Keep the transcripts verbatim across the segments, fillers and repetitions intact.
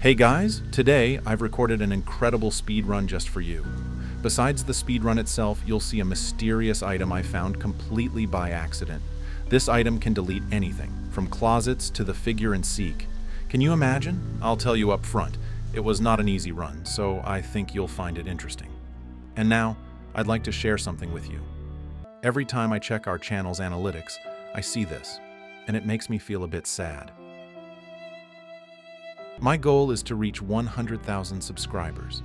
Hey guys, today I've recorded an incredible speedrun just for you. Besides the speedrun itself, you'll see a mysterious item I found completely by accident. This item can delete anything, from closets to the figure in Seek. Can you imagine? I'll tell you up front, it was not an easy run, so I think you'll find it interesting. And now, I'd like to share something with you. Every time I check our channel's analytics, I see this, and it makes me feel a bit sad. My goal is to reach one hundred thousand subscribers.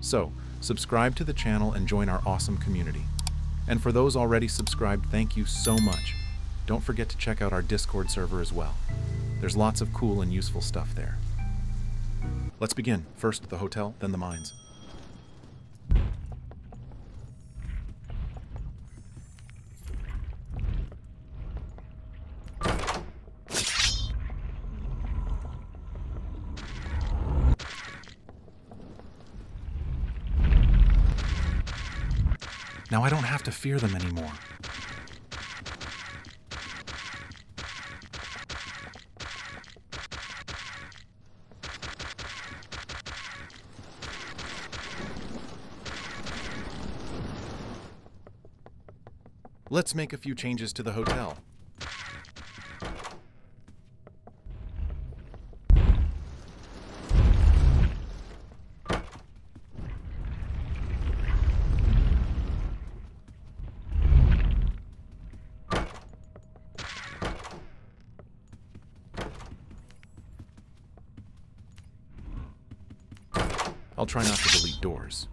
So, subscribe to the channel and join our awesome community. And for those already subscribed, thank you so much. Don't forget to check out our Discord server as well. There's lots of cool and useful stuff there. Let's begin. First the hotel, then the mines. Now I don't have to fear them anymore. Let's make a few changes to the hotel. I'll try not to delete Doors.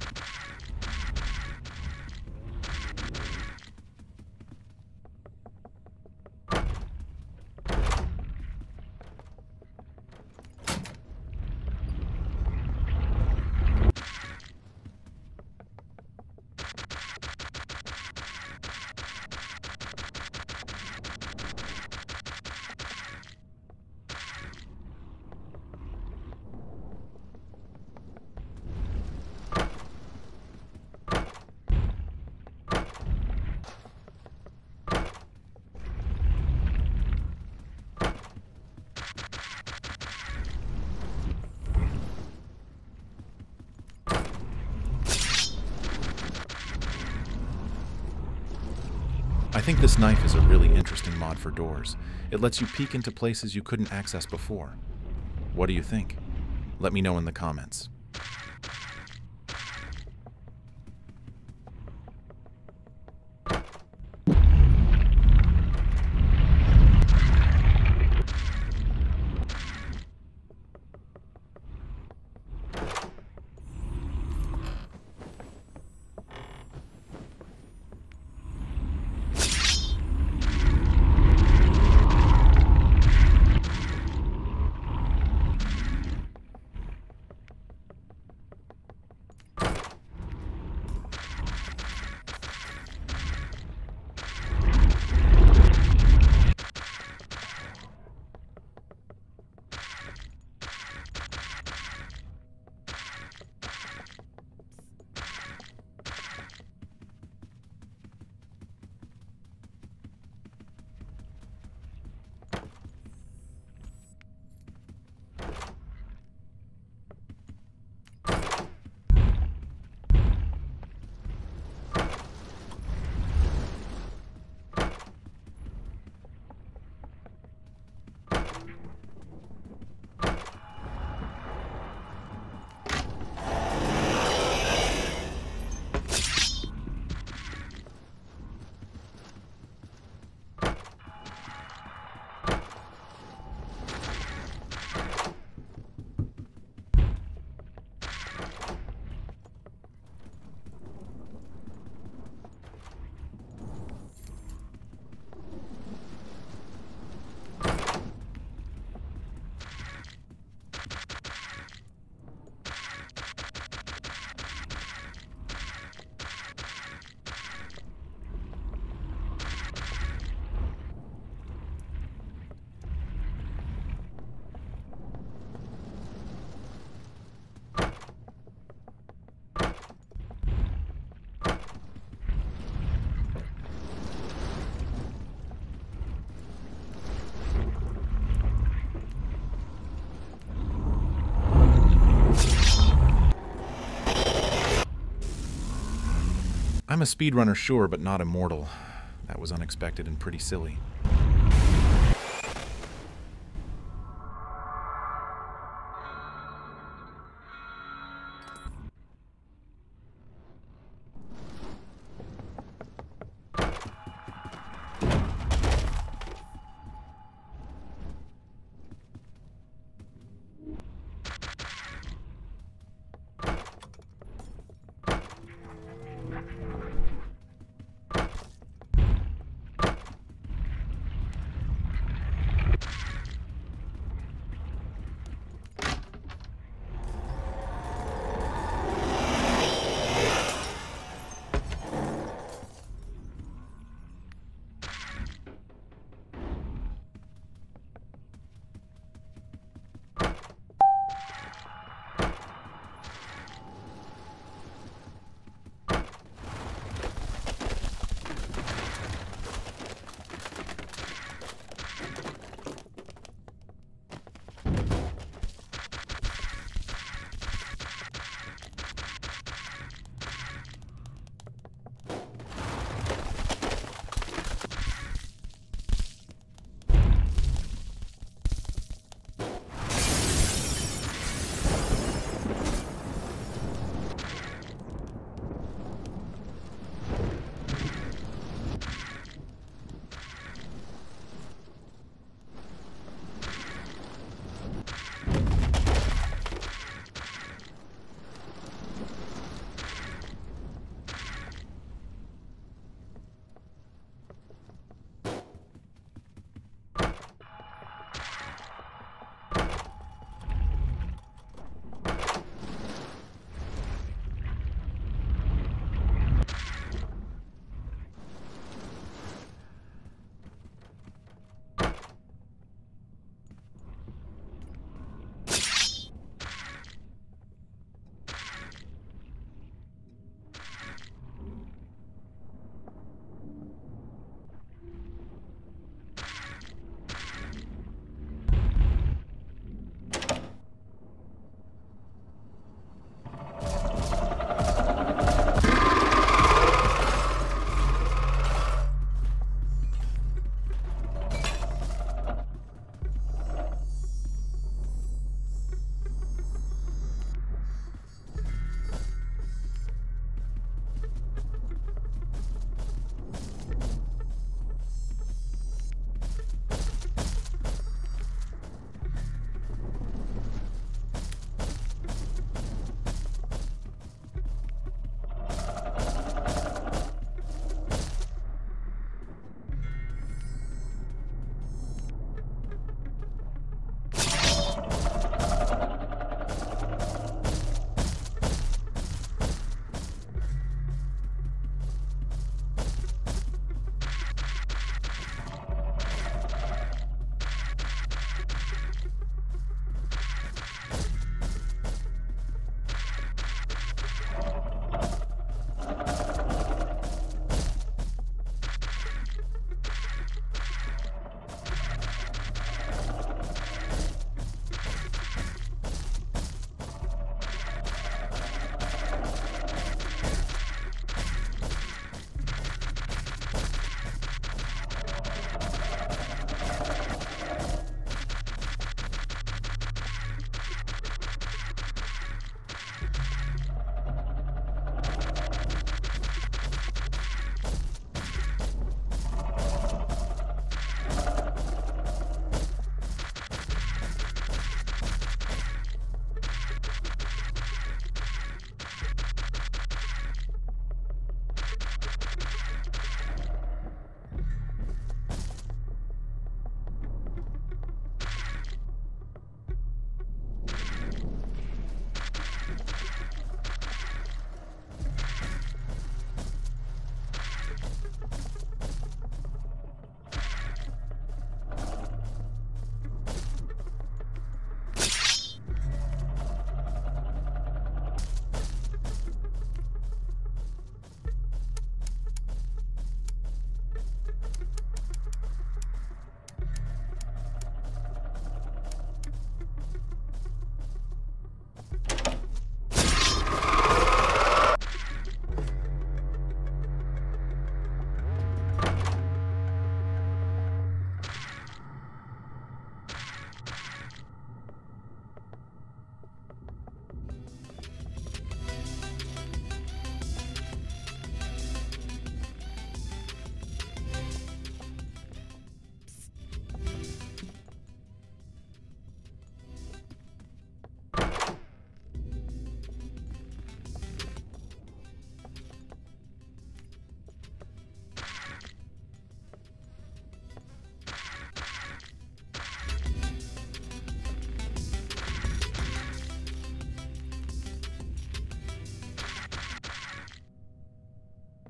I think this knife is a really interesting mod for Doors. It lets you peek into places you couldn't access before. What do you think? Let me know in the comments. I'm a speedrunner, sure, but not immortal. That was unexpected and pretty silly.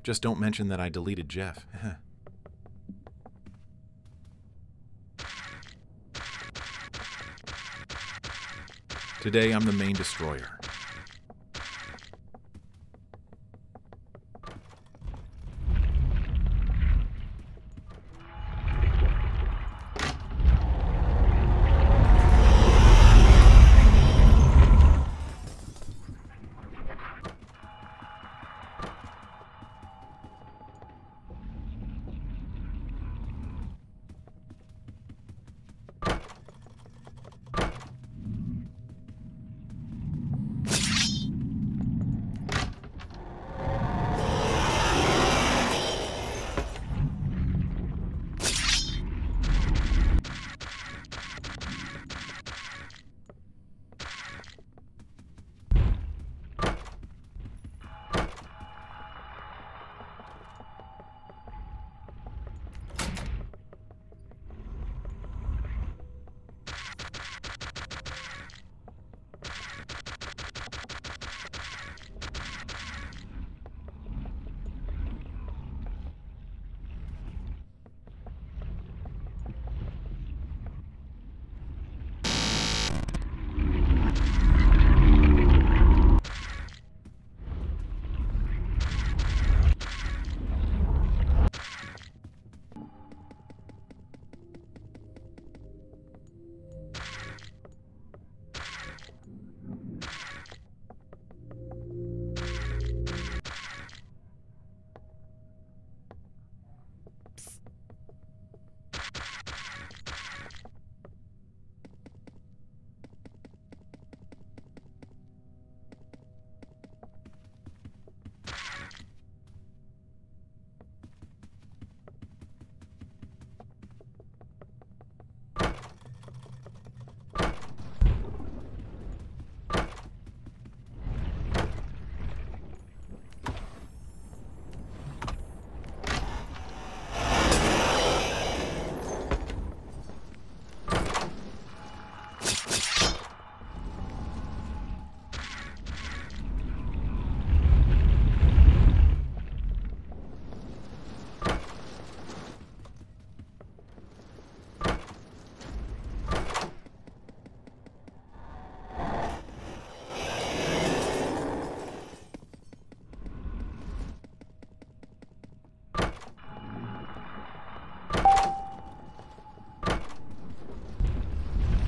Just don't mention that I deleted Jeff. Today I'm the main destroyer.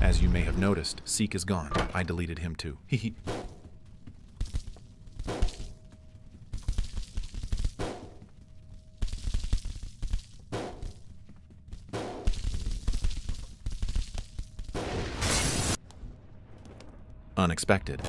As you may have noticed, Seek is gone. I deleted him too. Hehe. Unexpected.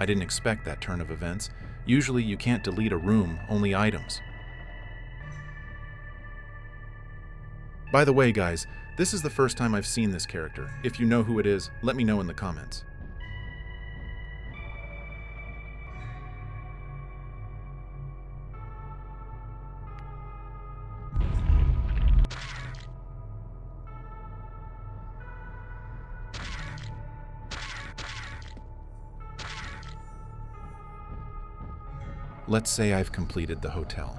I didn't expect that turn of events. Usually you can't delete a room, only items. By the way, guys, this is the first time I've seen this character. If you know who it is, let me know in the comments. Let's say I've completed the hotel.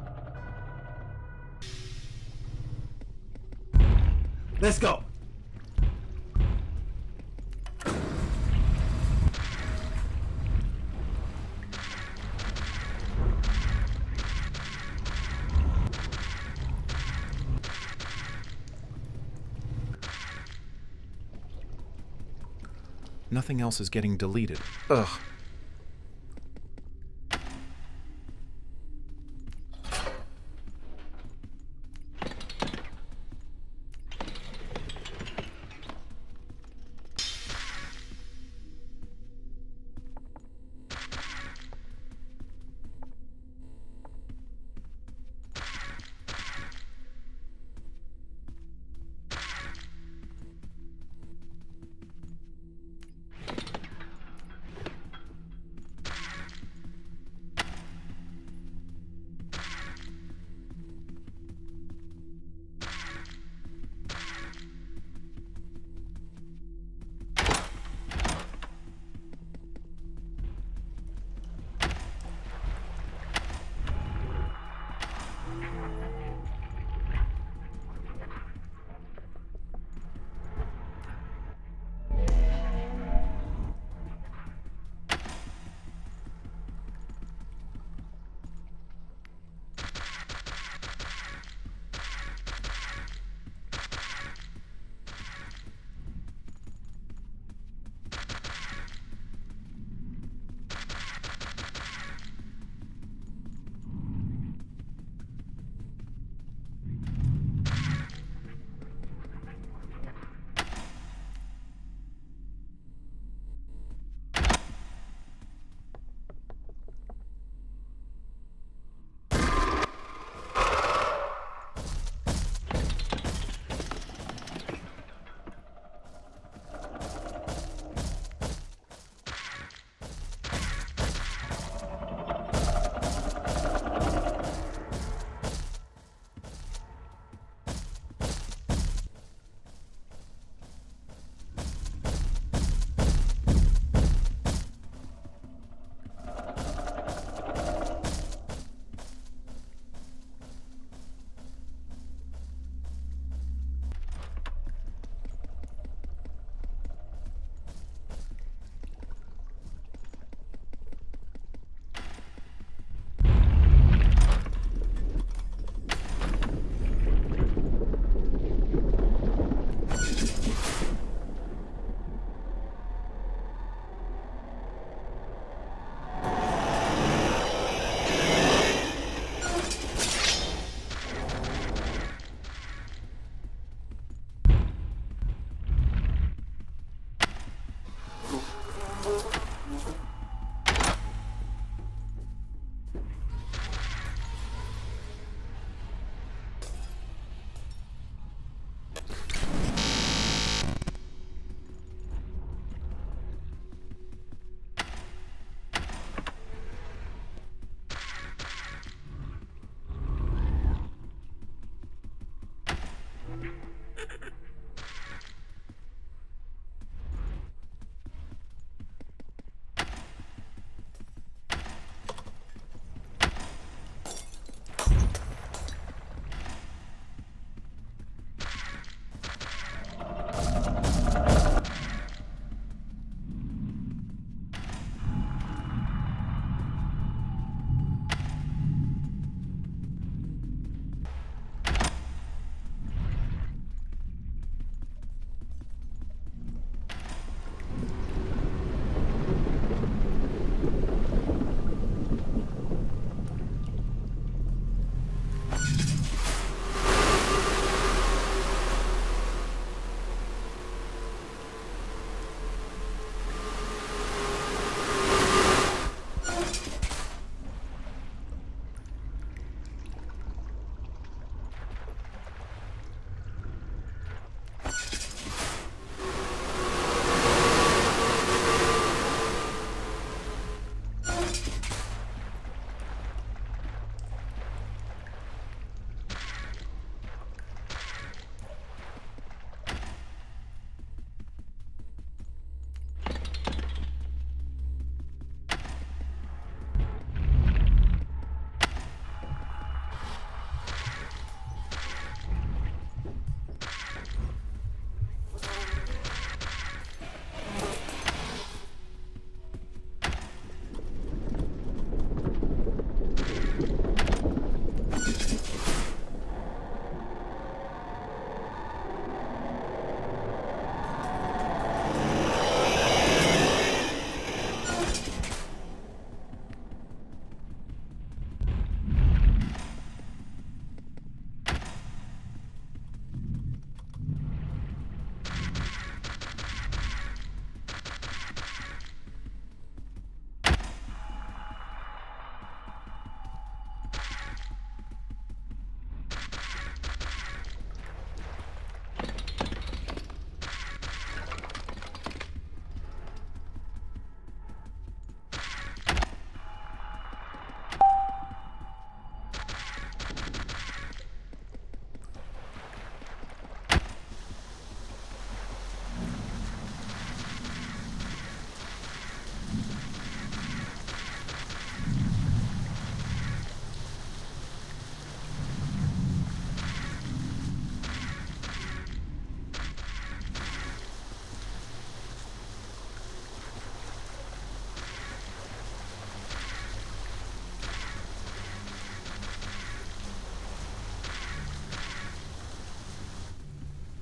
Let's go. Nothing else is getting deleted. Ugh.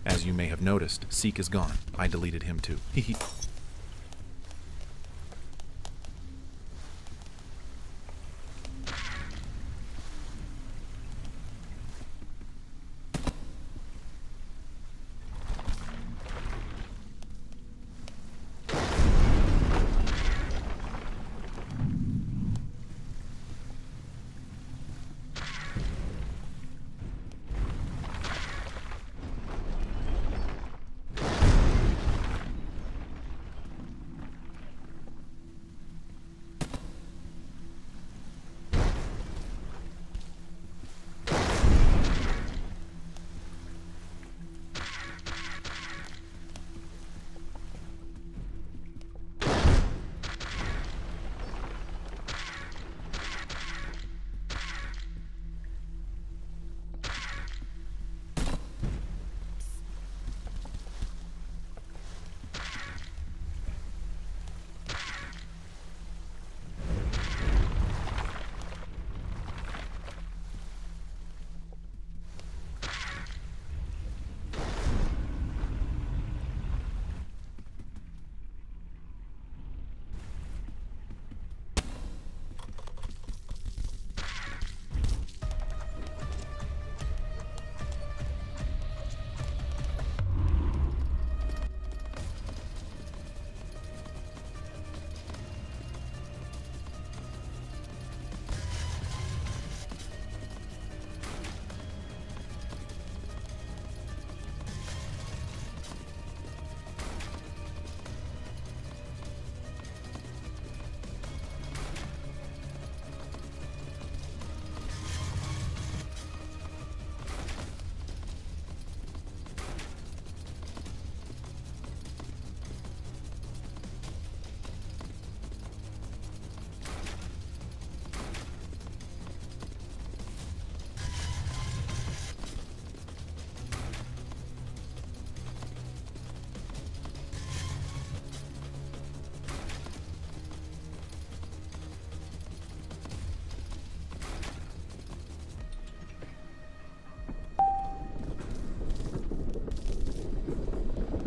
As you may have noticed, Seek is gone. I deleted him too. Hehe.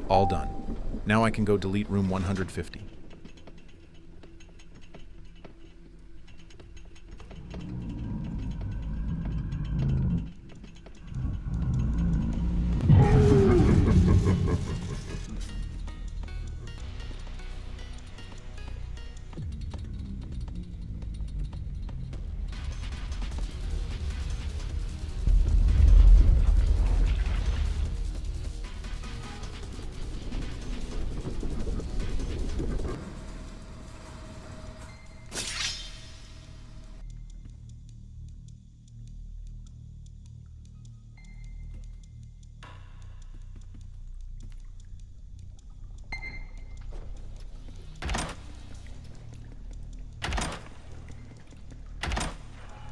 All done. Now I can go delete room one hundred fifty.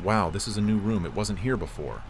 Wow, this is a new room. It wasn't here before.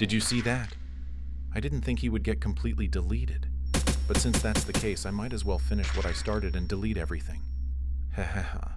Did you see that? I didn't think he would get completely deleted. But since that's the case, I might as well finish what I started and delete everything. Hahaha.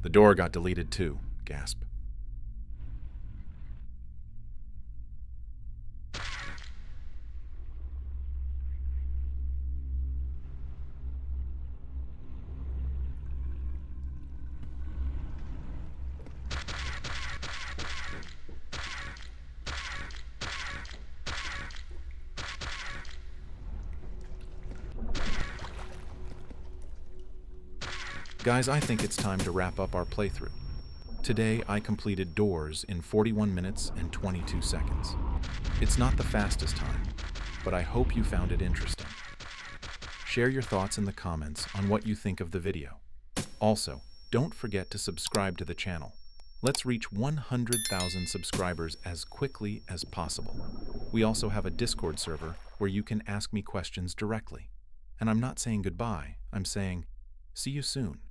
The door got deleted too. Gasp. Guys, I think it's time to wrap up our playthrough. Today, I completed Doors in forty-one minutes and twenty-two seconds. It's not the fastest time, but I hope you found it interesting. Share your thoughts in the comments on what you think of the video. Also, don't forget to subscribe to the channel. Let's reach one hundred thousand subscribers as quickly as possible. We also have a Discord server where you can ask me questions directly. And I'm not saying goodbye, I'm saying, see you soon.